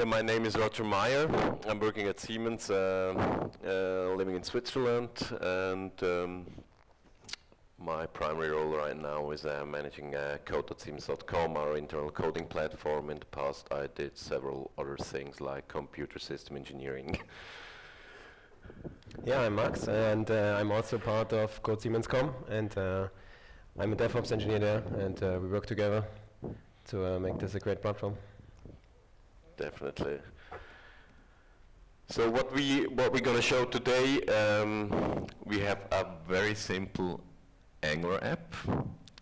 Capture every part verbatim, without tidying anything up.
Yeah, my name is Roger Meier. I'm working at Siemens, uh, uh, living in Switzerland, and um, my primary role right now is uh, managing uh, code dot siemens dot com, our internal coding platform. In the past, I did several other things like computer system engineering. Yeah, I'm Max, and uh, I'm also part of code dot siemens dot com, and uh, I'm a DevOps engineer there, and uh, we work together to uh, make this a great platform. Definitely. So what we what we're going to show today, um, we have a very simple Angular app,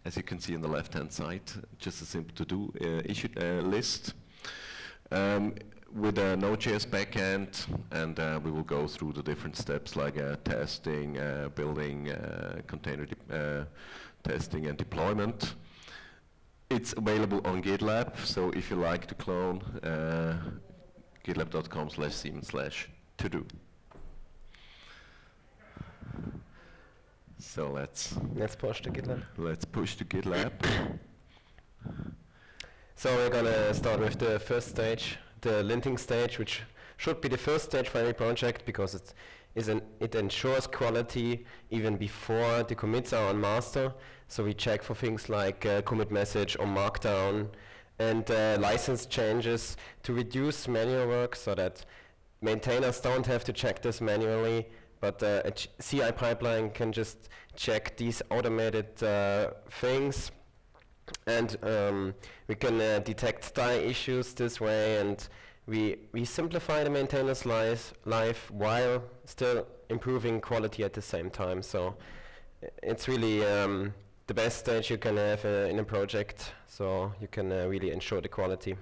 as you can see on the left-hand side, just a simple to-do uh, issue uh, list um, with a Node.js backend, and uh, we will go through the different steps like uh, testing, uh, building, uh, container uh, testing, and deployment. It's available on GitLab, so if you like to clone, uh, gitlab.com slash siemens slash to do. So let's let's push to GitLab. Let's push to GitLab. So we're gonna start with the first stage, the linting stage, which should be the first stage for any project because it is an it ensures quality even before the commits are on master. So we check for things like uh, commit message or markdown and uh, license changes to reduce manual work so that maintainers don't have to check this manually, but uh, a C I pipeline can just check these automated uh, things. And um, we can uh, detect style issues this way, and we, we simplify the maintainer's life, life while still improving quality at the same time. So it's really um, the best stage you can have uh, in a project, so you can uh, really ensure the quality.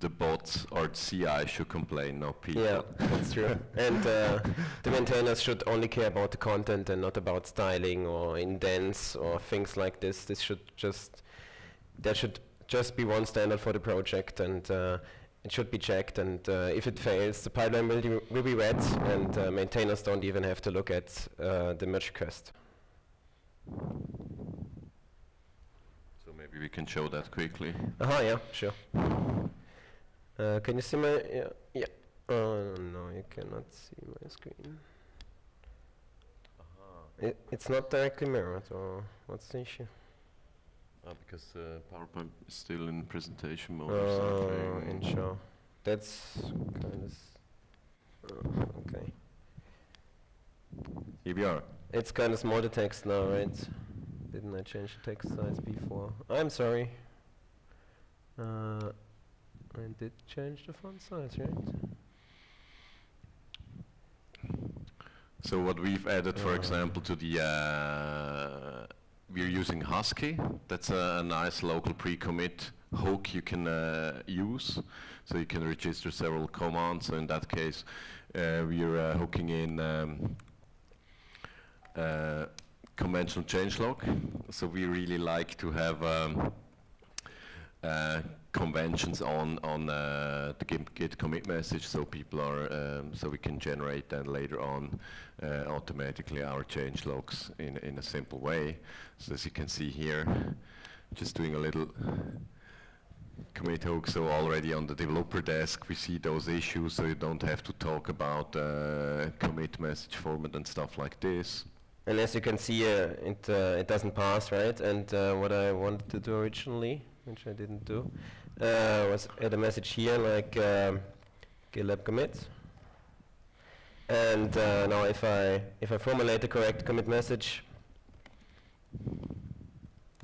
The bots or C I should complain, not people. Yeah, that's true. And uh, the maintainers should only care about the content and not about styling or indents or things like this. This should just there should just be one standard for the project, and uh, it should be checked. And uh, if it fails, the pipeline will, will be read, and uh, maintainers don't even have to look at uh, the merge request. So maybe we can show that quickly. Aha, uh-huh, yeah, sure. Uh, can you see my? Yeah. yeah. Oh no, you cannot see my screen. Uh-huh. I, it's not directly mirrored. Or what's the issue? Uh, because uh, PowerPoint is still in presentation mode. Oh, uh, and sure. That's kind of. Uh, okay. Here we are. It's kind of smaller text now, right? Didn't I change the text size before? I'm sorry. Uh, I did change the font size, right? So what we've added, uh. for example, to the uh, we're using Husky. That's a, a nice local pre-commit hook you can uh, use, so you can register several commands. So in that case, uh, we're uh, hooking in. Um, Uh, conventional changelog, so we really like to have um, uh, conventions on on uh, the git, git commit message, so people are um, so we can generate that later on uh, automatically our changelogs in in a simple way. So as you can see here, just doing a little commit hook, so already on the developer desk we see those issues, so you don't have to talk about uh, commit message format and stuff like this. And as you can see, uh, it, uh, it doesn't pass, right? And uh, what I wanted to do originally, which I didn't do, uh, was add a message here like um, GitLab commit. And uh, now if I if I formulate the correct commit message,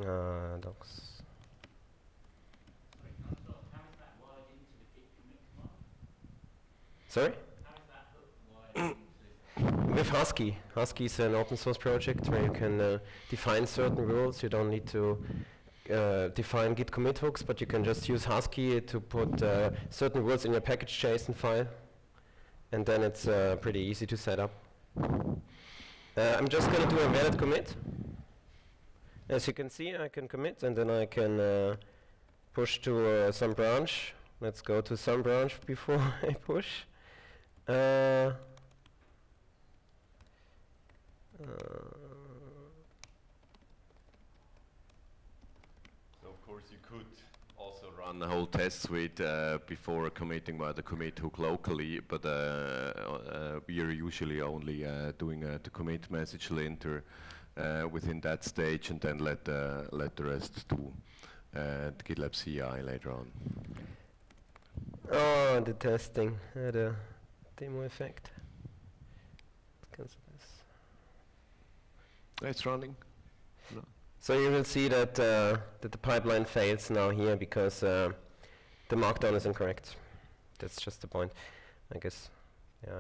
uh, docs. Sorry? With Husky. Husky is an open source project where you can uh, define certain rules. You don't need to uh, define git commit hooks, but you can just use Husky to put uh, certain rules in your package.json file. And then it's uh, pretty easy to set up. Uh, I'm just going to do a valid commit. As you can see, I can commit, and then I can uh, push to uh, some branch. Let's go to some branch before I push. Uh, So of course you could also also run the whole test suite uh, before committing uh, the commit hook locally, but uh, uh, we are usually only uh, doing uh, the commit message linter uh, within that stage, and then let uh, let the rest do uh, the GitLab C I later on. Oh, the testing had a demo effect. Because of this, it's running. No. So you will see that uh, that the pipeline fails now here because uh, the markdown is incorrect. That's just the point, I guess. Yeah.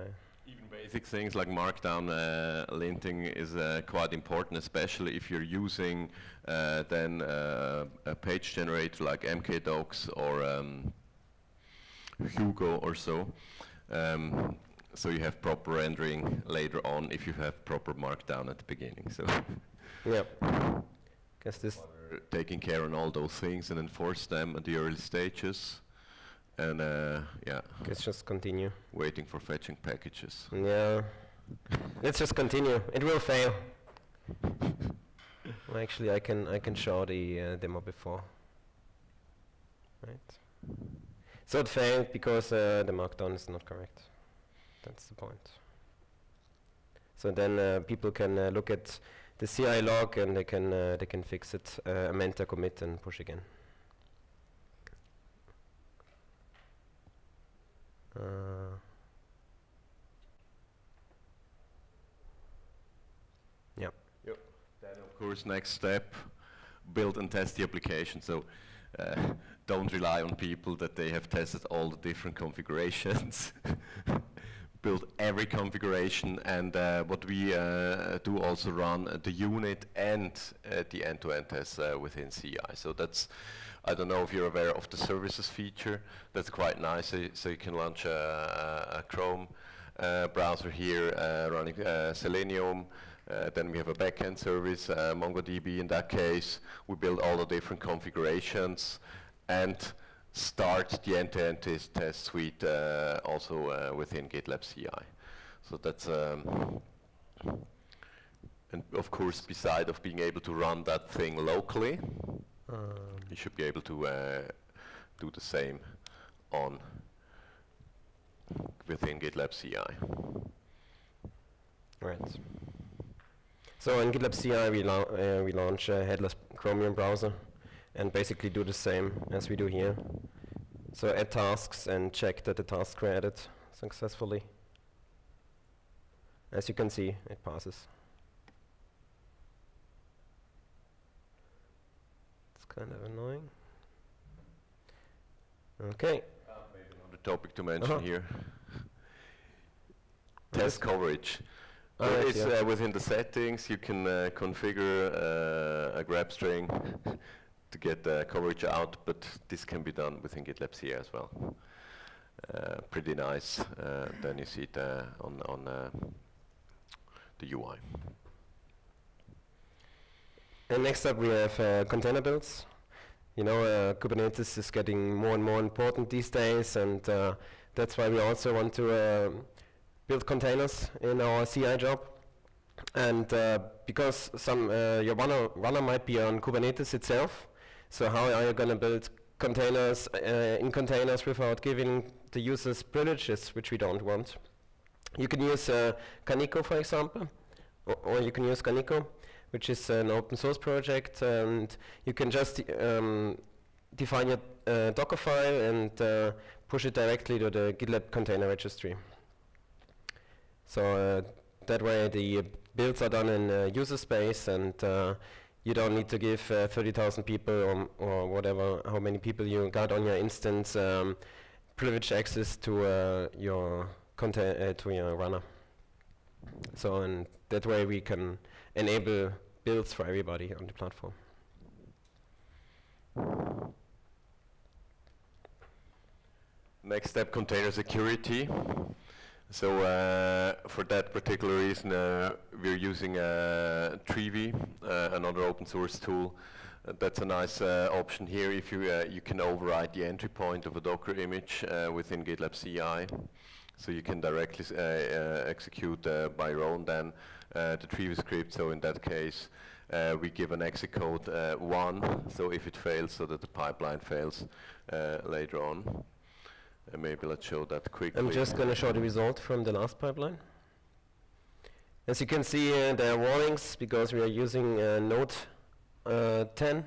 Even basic things like markdown uh, linting is uh, quite important, especially if you're using uh, then uh, a page generator like MkDocs or um, Hugo or so. Um, so you have proper rendering later on if you have proper markdown at the beginning. So. Yep. This taking care on all those things and enforce them at the early stages, and uh, yeah. Let's just continue. Waiting for fetching packages. Yeah. Let's just continue. It will fail. Well, actually, I can I can show the uh, demo before. Right. So it failed because uh, the markdown is not correct. That's the point. So then uh, people can uh, look at the C I log, and they can uh, they can fix it, uh, amend a commit, and push again. Uh. Yeah. Yep. Then of course, next step: build and test the application. So, uh, don't rely on people that they have tested all the different configurations. Build every configuration, and uh, what we uh, do also run uh, the unit and uh, the end-to-end tests uh, within C I. So that's, I don't know if you're aware of the services feature, that's quite nice. So, so you can launch a, a Chrome uh, browser here uh, running uh, Selenium, uh, then we have a backend service, uh, MongoDB in that case. We build all the different configurations and start the end-to-end test, test suite uh, also uh, within GitLab C I. So that's, um, and of course, beside of being able to run that thing locally, um. you should be able to uh, do the same on within GitLab C I. Right. So in GitLab C I, we, uh, we launch a headless Chromium browser, and basically do the same as we do here. So add tasks and check that the tasks were added successfully. As you can see, it passes. It's kind of annoying. Okay. Uh, maybe another topic to mention uh-huh. here. Test coverage. There is yeah. uh, within the settings, you can uh, configure uh, a grab string to get the uh, coverage out, but this can be done within GitLab C I as well. Uh, pretty nice. Uh, then you see it uh, on, on uh, the U I. And next up we have uh, container builds. You know, uh, Kubernetes is getting more and more important these days, and uh, that's why we also want to uh, build containers in our C I job. And uh, because some uh, your runner, runner might be on Kubernetes itself, so how are you going to build containers uh, in containers without giving the users privileges, which we don't want? You can use uh, Kaniko, for example, or, or you can use Kaniko, which is an open source project, and you can just um, define your uh, Docker file and uh, push it directly to the GitLab container registry. So uh, that way the builds are done in uh, user space, and uh, you don't need to give uh, thirty thousand people or, or whatever, how many people you got on your instance, um, privileged access to uh, your contain uh, to your runner. So and that way we can enable builds for everybody on the platform. Next step, container security. So uh, for that particular reason, uh, we're using uh, Trivy, uh, another open source tool. Uh, that's a nice uh, option here. If you uh, you can override the entry point of a Docker image uh, within GitLab C I, So you can directly uh, uh, execute uh, by round then uh, the Trivy script. So in that case, uh, we give an exit code uh, one. So if it fails, so that the pipeline fails uh, later on. And maybe let's show that quickly. I'm just going to show the result from the last pipeline. As you can see, uh, there are warnings because we are using uh, Node uh, ten,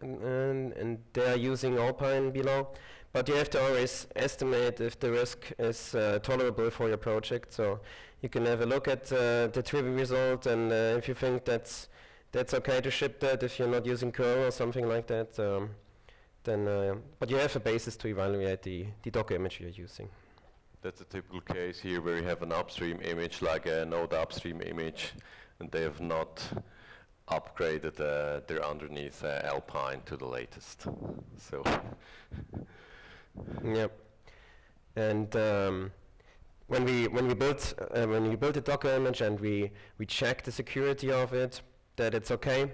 and, and, and they are using Alpine below. But you have to always estimate if the risk is uh, tolerable for your project. So you can have a look at uh, the Trivy result, and uh, if you think that's that's okay to ship that, if you're not using curl or something like that, um, then uh, but you have a basis to evaluate the the Docker image you're using. That's a typical case here where you have an upstream image, like a Node upstream image, and they have not upgraded uh, their underneath uh, Alpine to the latest. So, yep. And um, when we when we built uh, when we built a Docker image and we we check the security of it, that it's okay,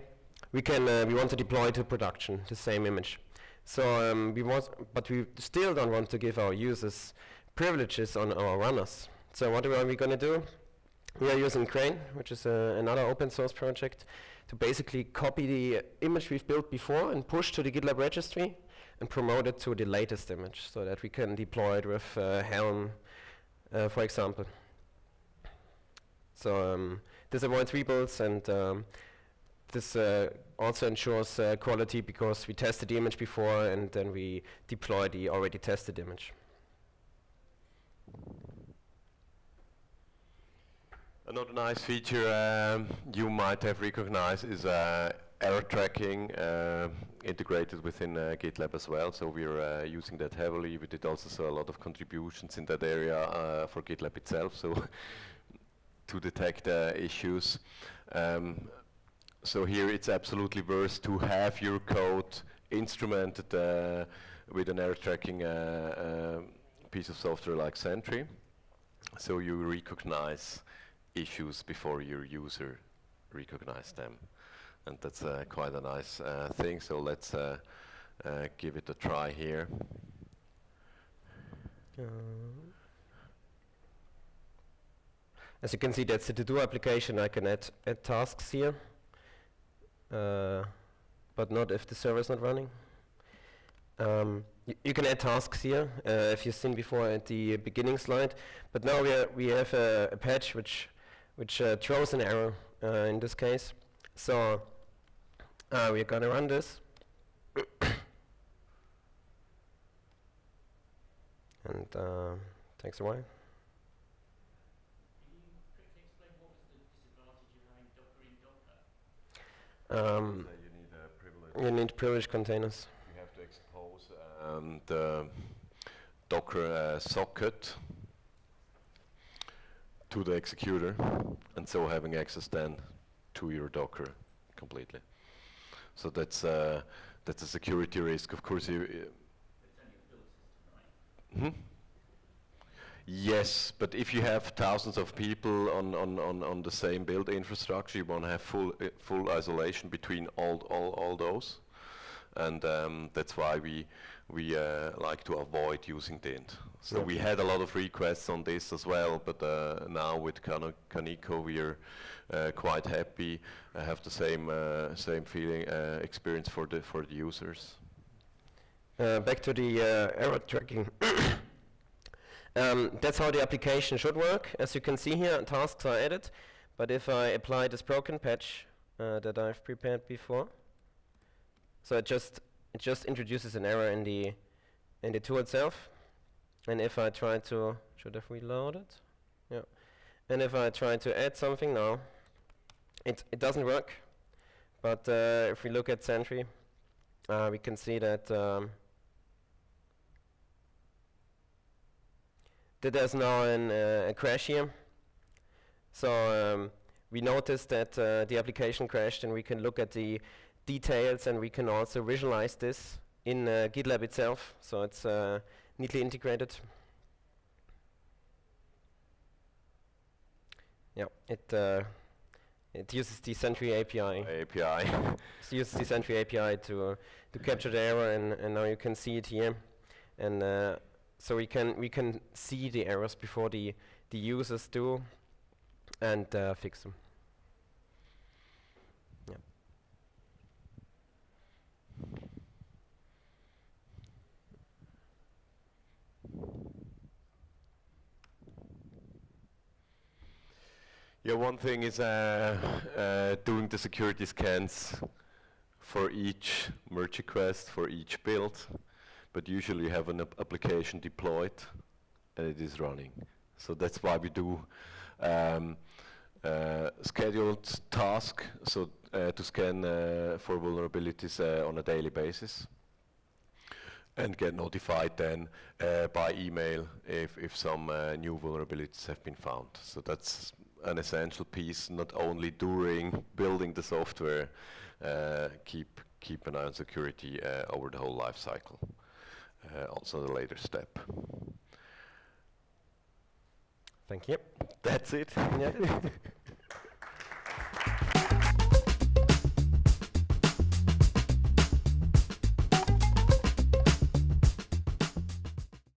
we can uh, we want to deploy to production the same image. So um, we want, but we still don't want to give our users privileges on our runners. So what are we going to do? We are using Crane, which is uh, another open source project, to basically copy the uh, image we've built before and push to the GitLab registry and promote it to the latest image so that we can deploy it with uh, Helm, uh, for example. So um, this avoids rebuilds, and um, this uh, also ensures uh, quality because we tested the image before and then we deploy the already tested image. Another nice feature um, you might have recognized is uh, error tracking uh, integrated within uh, GitLab as well. So we're uh, using that heavily. We did also so a lot of contributions in that area uh, for GitLab itself, so to detect uh, issues. Um, so here it's absolutely worth to have your code instrumented uh, with an error tracking uh, uh, piece of software like Sentry, so you recognize issues before your user recognize them, and that's uh, quite a nice uh, thing. So let's uh, uh, give it a try here. Uh. As you can see, that's the to-do application. I can add, add tasks here, uh, but not if the server is not running. Um, You can add tasks here, uh, if you've seen before at the beginning slide. But now we are, we have a, a patch which which uh, throws an error uh, in this case. So uh, we're gonna run this, and uh, takes a while. Can you quickly explain what was the disadvantage of having Docker in Docker? Um, so you need a privilege. You need privileged containers. You have to expose. Uh, And the Docker uh, socket to the executor, and so having access then to your Docker completely. So that's uh, that's a security risk, of course. You, uh, hmm? Yes, but if you have thousands of people on on on, on the same build infrastructure, you won't have full uh, full isolation between all all all those. And um, that's why we we uh, like to avoid using Dint. So yep. We had a lot of requests on this as well, but uh, now with Kaniko we're uh, quite happy. I have the same uh, same feeling uh, experience for the for the users. Uh, back to the uh, error tracking. um, that's how the application should work. As you can see here, tasks are added. But if I apply this broken patch uh, that I've prepared before. So it just it just introduces an error in the in the tool itself, and if I try to should have reloaded, yeah, and if I try to add something now, it it doesn't work. But uh, if we look at Sentry, uh, we can see that um, that there's now an, uh, a crash here. So um, we noticed that uh, the application crashed, and we can look at the details, and we can also visualize this in uh, GitLab itself, so it's uh, neatly integrated. Yeah, it uh, it uses the Sentry A P I. A P I. It uses the Sentry A P I to uh, to capture the error, and, and now you can see it here. And uh, So we can we can see the errors before the the users do, and uh, fix them. Yeah. Yeah. One thing is uh, uh, doing the security scans for each merge request, for each build, but usually you have an application deployed and it is running. So that's why we do um, uh, scheduled task, so uh, to scan uh, for vulnerabilities uh, on a daily basis and get notified then uh, by email if, if some uh, new vulnerabilities have been found. So that's an essential piece, not only during building the software, uh, keep, keep an eye on security uh, over the whole life cycle. Uh, also the later step. Thank you. That's it. Yeah.